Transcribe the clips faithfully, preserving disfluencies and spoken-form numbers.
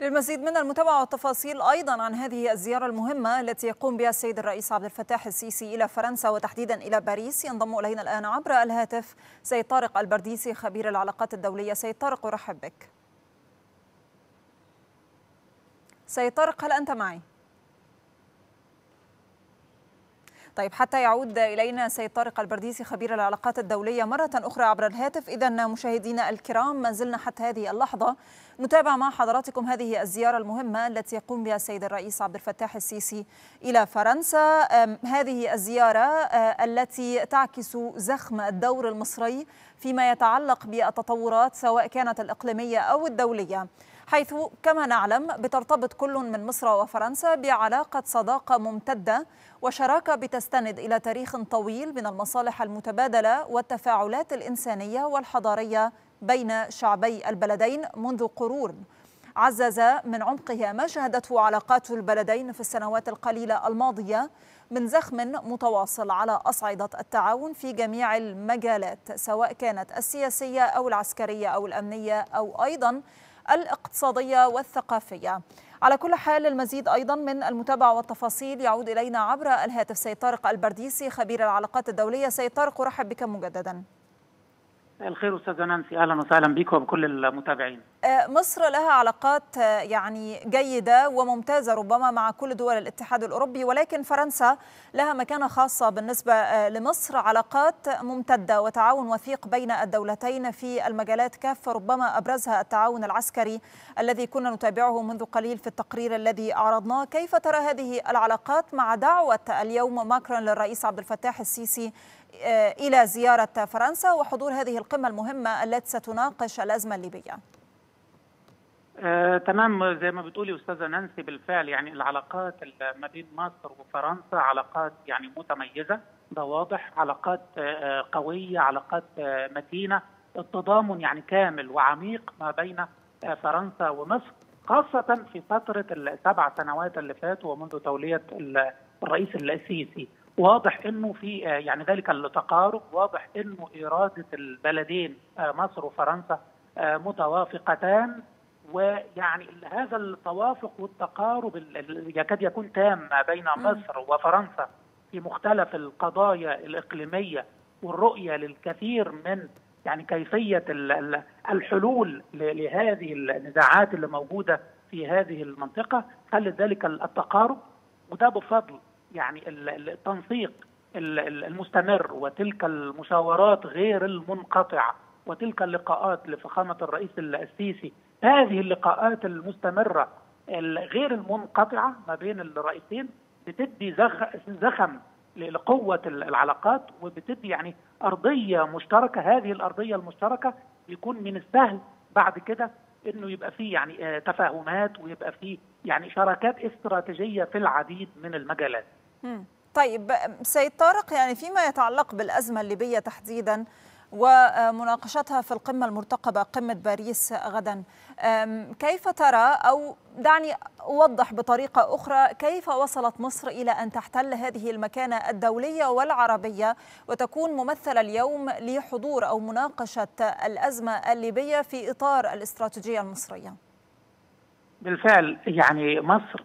للمزيد من المتابعة والتفاصيل أيضا عن هذه الزيارة المهمة التي يقوم بها السيد الرئيس عبد الفتاح السيسي إلى فرنسا وتحديدا إلى باريس، ينضم إلينا الآن عبر الهاتف سيد طارق البرديسي خبير العلاقات الدولية. سيد طارق أرحب بك. سيد طارق هل أنت معي؟ طيب حتى يعود إلينا سيد طارق البرديسي خبير العلاقات الدولية مرة أخرى عبر الهاتف. إذن مشاهدينا الكرام ما زلنا حتى هذه اللحظة نتابع مع حضراتكم هذه الزيارة المهمة التي يقوم بها السيد الرئيس عبد الفتاح السيسي إلى فرنسا، هذه الزيارة التي تعكس زخم الدور المصري فيما يتعلق بالتطورات سواء كانت الإقليمية أو الدولية، حيث كما نعلم بترتبط كل من مصر وفرنسا بعلاقة صداقة ممتدة وشراكة بتستند إلى تاريخ طويل من المصالح المتبادلة والتفاعلات الإنسانية والحضارية بين شعبي البلدين منذ قرون، عزز من عمقها ما شهدته علاقات البلدين في السنوات القليلة الماضية من زخم متواصل على أصعدة التعاون في جميع المجالات سواء كانت السياسية أو العسكرية أو الأمنية أو أيضا الاقتصادية والثقافية. على كل حال المزيد أيضا من المتابعة والتفاصيل يعود إلينا عبر الهاتف سيد طارق البرديسي خبير العلاقات الدولية. سيد طارق أرحب بك مجددا. الخير أستاذة نانسي، أهلا وسهلا بك وبكل المتابعين. مصر لها علاقات يعني جيدة وممتازة ربما مع كل دول الاتحاد الأوروبي، ولكن فرنسا لها مكانة خاصة بالنسبة لمصر، علاقات ممتدة وتعاون وثيق بين الدولتين في المجالات كافة ربما أبرزها التعاون العسكري الذي كنا نتابعه منذ قليل في التقرير الذي أعرضناه. كيف ترى هذه العلاقات مع دعوة اليوم ماكرون للرئيس عبد الفتاح السيسي إلى زيارة فرنسا وحضور هذه القمة المهمة التي ستناقش الأزمة الليبية؟ آه، تمام، زي ما بتقولي أستاذة نانسي بالفعل يعني العلاقات ما بين مصر وفرنسا علاقات يعني متميزة، ده واضح، علاقات آه قوية، علاقات آه متينة، التضامن يعني كامل وعميق ما بين آه فرنسا ومصر، خاصة في فترة السبع سنوات اللي فاتوا ومنذ تولية الرئيس السيسي. واضح انه في يعني ذلك التقارب، واضح انه اراده البلدين مصر وفرنسا متوافقتان، ويعني هذا التوافق والتقارب يكاد يكون تام بين مصر وفرنسا في مختلف القضايا الاقليميه والرؤيه للكثير من يعني كيفيه الحلول لهذه النزاعات اللي موجوده في هذه المنطقه، خلت ذلك التقارب، وده بفضل يعني التنسيق المستمر وتلك المشاورات غير المنقطعة وتلك اللقاءات لفخامة الرئيس السيسي، هذه اللقاءات المستمرة غير المنقطعة ما بين الرئيسين بتدي زخم لقوة العلاقات وبتدي يعني أرضية مشتركة. هذه الأرضية المشتركة يكون من السهل بعد كده انه يبقى فيه يعني تفاهمات ويبقى فيه يعني شراكات استراتيجيه في العديد من المجالات. مم. طيب سيد طارق، يعني فيما يتعلق بالازمه الليبيه تحديدا ومناقشتها في القمه المرتقبه قمه باريس غدا، كيف ترى او دعني اوضح بطريقه اخرى كيف وصلت مصر الى ان تحتل هذه المكانه الدوليه والعربيه وتكون ممثله اليوم لحضور او مناقشه الازمه الليبيه في اطار الاستراتيجيه المصريه؟ بالفعل يعني مصر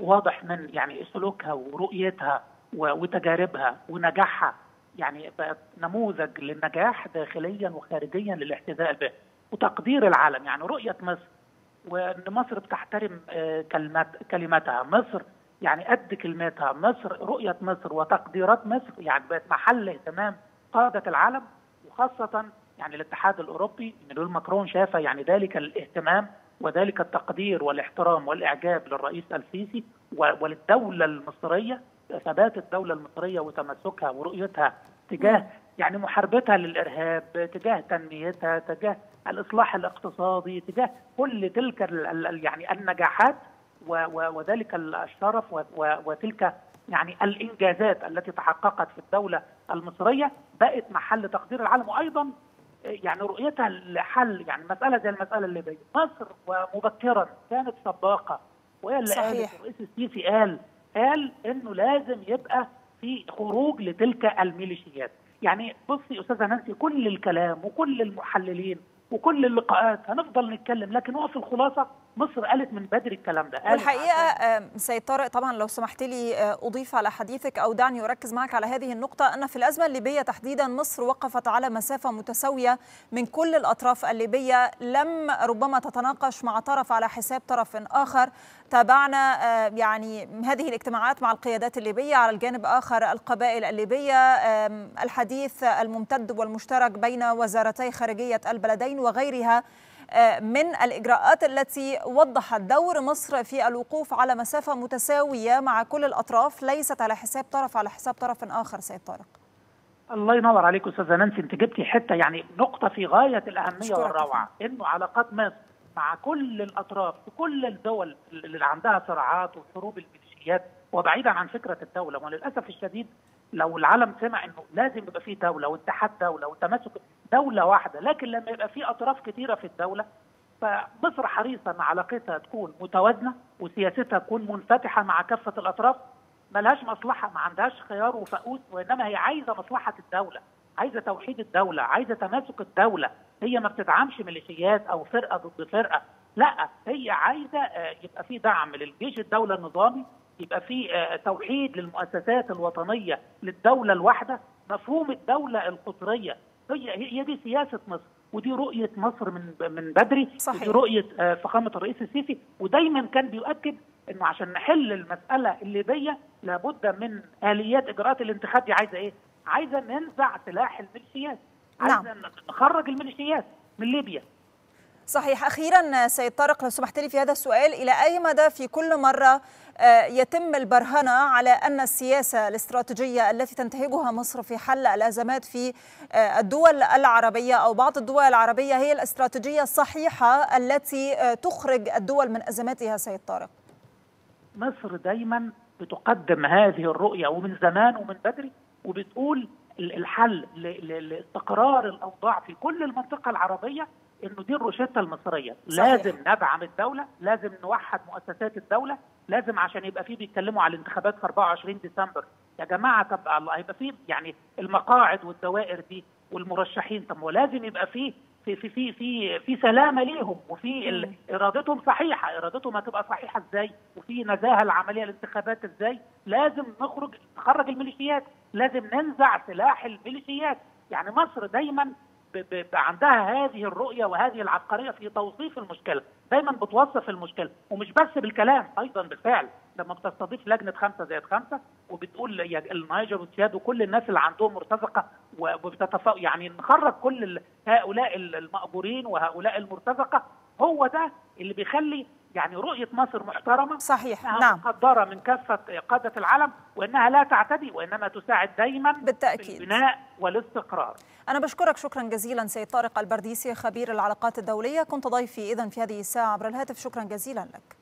واضح من يعني سلوكها ورؤيتها وتجاربها ونجاحها يعني بقت نموذج للنجاح داخليا وخارجيا للاحتذاء به وتقدير العالم. يعني رؤية مصر وان مصر بتحترم كلماتها، مصر يعني قد كلماتها، مصر رؤية مصر وتقديرات مصر يعني بقت محل اهتمام قادة العالم وخاصة يعني الاتحاد الأوروبي من دول ماكرون شاف يعني ذلك الاهتمام وذلك التقدير والاحترام والإعجاب للرئيس السيسي وللدولة المصرية، ثبات الدولة المصرية وتمسكها ورؤيتها تجاه يعني محاربتها للإرهاب، تجاه تنميتها، تجاه الإصلاح الاقتصادي، تجاه كل تلك يعني النجاحات وذلك الشرف وتلك يعني الإنجازات التي تحققت في الدولة المصرية بقت محل تقدير العالم، وأيضا يعني رؤيتها لحل يعني مسألة زي المسألة الليبية. مصر ومبكرا كانت سباقة، وهي اللي قالت الرئيس السيسي قال قال انه لازم يبقى في خروج لتلك الميليشيات. يعني بصي استاذه نانسي، كل الكلام وكل المحللين وكل اللقاءات هنفضل نتكلم، لكن هو في الخلاصه مصر قالت من بدري الكلام ده. والحقيقه سيد طارق طبعا لو سمحت لي اضيف على حديثك او دعني اركز معك على هذه النقطه، ان في الازمه الليبيه تحديدا مصر وقفت على مسافه متساويه من كل الاطراف الليبيه، لم ربما تتناقش مع طرف على حساب طرف اخر. تابعنا يعني هذه الاجتماعات مع القيادات الليبيه، على الجانب اخر القبائل الليبيه، الحديث الممتد والمشترك بين وزارتي خارجيه البلدين وغيرها من الإجراءات التي وضحت دور مصر في الوقوف على مسافة متساوية مع كل الأطراف، ليست على حساب طرف على حساب طرف آخر. سيد طارق الله ينور عليك. أستاذة نانسي أنت جبتي حتة يعني نقطة في غاية الأهمية والروعة، إنه علاقات مصر مع كل الأطراف في كل الدول اللي عندها صراعات وحروب الميليشيات، وبعيدا عن فكرة الدولة. وللأسف الشديد لو العالم سمع إنه لازم يبقى فيه دولة واتحاد دولة والتمسك دولة واحدة، لكن لما يبقى في أطراف كثيرة في الدولة، فمصر حريصة أن علاقتها تكون متوازنة وسياستها تكون منفتحة مع كافة الأطراف. ملهاش مصلحة، ما عندهاش خيار وفقوس، وإنما هي عايزة مصلحة الدولة، عايزة توحيد الدولة، عايزة تماسك الدولة. هي ما بتدعمش ميليشيات أو فرقة ضد فرقة، لا هي عايزة يبقى في دعم للجيش الدولة النظامي، يبقى في توحيد للمؤسسات الوطنية للدولة الواحدة، مفهوم الدولة القطرية. هي هي دي سياسه مصر، ودي رؤيه مصر من من بدري، ودي رؤيه فخامه الرئيس السيسي. ودايما كان بيؤكد انه عشان نحل المساله الليبيه لابد من اليات اجراءات الانتخاب. دي عايزه ايه؟ عايزه ننزع سلاح الميليشيات، عايزه نعم. نخرج الميليشيات من ليبيا. صحيح. أخيرا سيد طارق لو سمحت لي في هذا السؤال، إلى أي مدى في كل مرة يتم البرهنة على أن السياسة الاستراتيجية التي تنتهجها مصر في حل الأزمات في الدول العربية أو بعض الدول العربية هي الاستراتيجية الصحيحة التي تخرج الدول من أزماتها؟ سيد طارق مصر دايما بتقدم هذه الرؤية ومن زمان ومن بدري، وبتقول الحل لاستقرار الأوضاع في كل المنطقة العربية انه دي الروشته المصريه. صحيح. لازم ندعم الدوله، لازم نوحد مؤسسات الدوله، لازم عشان يبقى في بيتكلموا على الانتخابات في أربعة وعشرين ديسمبر. يا جماعه طب الله هيبقى في يعني المقاعد والدوائر دي والمرشحين، طب ولازم يبقى في في في في في, في سلامه ليهم، وفي ارادتهم صحيحه. ارادتهم هتبقى صحيحه ازاي؟ وفي نزاهه العمليه الانتخابات ازاي؟ لازم نخرج نخرج الميليشيات، لازم ننزع سلاح الميليشيات. يعني مصر دايما عندها هذه الرؤية وهذه العبقرية في توصيف المشكلة، دايما بتوصف المشكلة ومش بس بالكلام، أيضا بالفعل. لما بتستضيف لجنة خمسة زائد خمسة وبتقول النيجر والتشاد وكل الناس اللي عندهم مرتزقة وبتتفق يعني نخرج كل هؤلاء المأجورين وهؤلاء المرتزقة، هو ده اللي بيخلي يعني رؤية مصر محترمة. صحيح. نعم. مقدرة من كافة قادة العالم، وأنها لا تعتدي وإنما تساعد دايما بالتأكيد في البناء والاستقرار. أنا بشكرك شكرا جزيلا سيد طارق البرديسي خبير العلاقات الدولية، كنت ضيفي إذن في هذه الساعة عبر الهاتف، شكرا جزيلا لك.